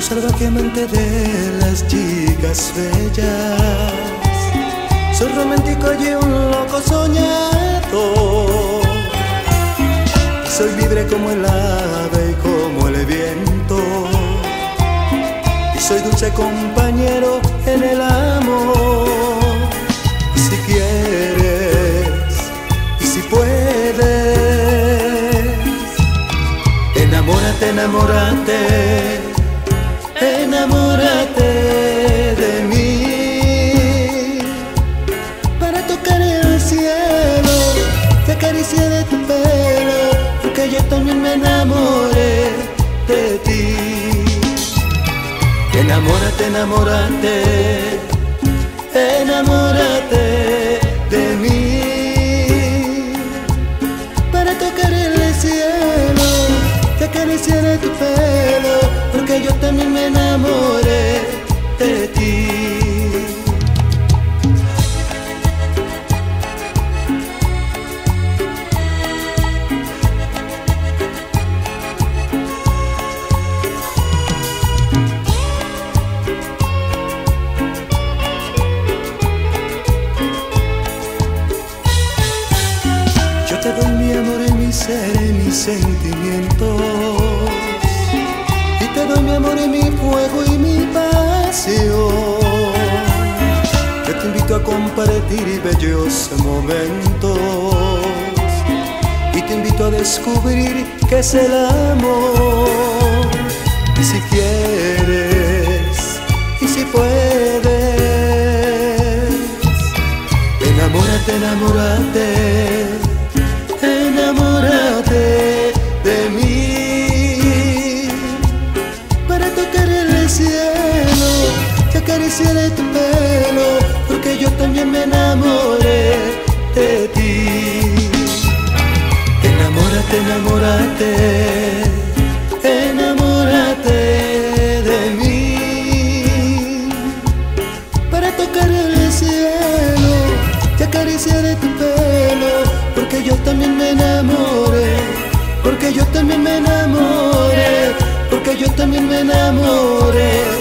soy salvajemente de las chicas bellas, soy romántico y un loco soñado, soy libre como el ave y como el viento, y soy dulce compañero en el amor. Si quieres y si puedes, enamórate, enamórate, enamórate de mí, para tocar el cielo, te acaricié de tu pelo, porque yo también me enamoré de ti. Enamórate, enamórate, enamórate de mí, para tocar el cielo, te acaricié de tu pelo, porque yo también me enamoré de ti. Yo te doy mi amor y mi ser y mis sentimientos, y te doy mi amor y mi fuego y mi pasión. Yo te invito a compartir bellos momentos, y te invito a descubrir qué es el amor. Y si quieres y si puedes, enamórate, enamórate, enamórate de mí, para tocar el cielo, te acariciaré tu pelo, porque yo también me enamoré de ti. Enamórate, enamórate, enamórate de mí, para tocar el cielo, te acariciaré tu pelo, porque yo también me enamoré, porque yo también me enamoré, porque yo también me enamoré.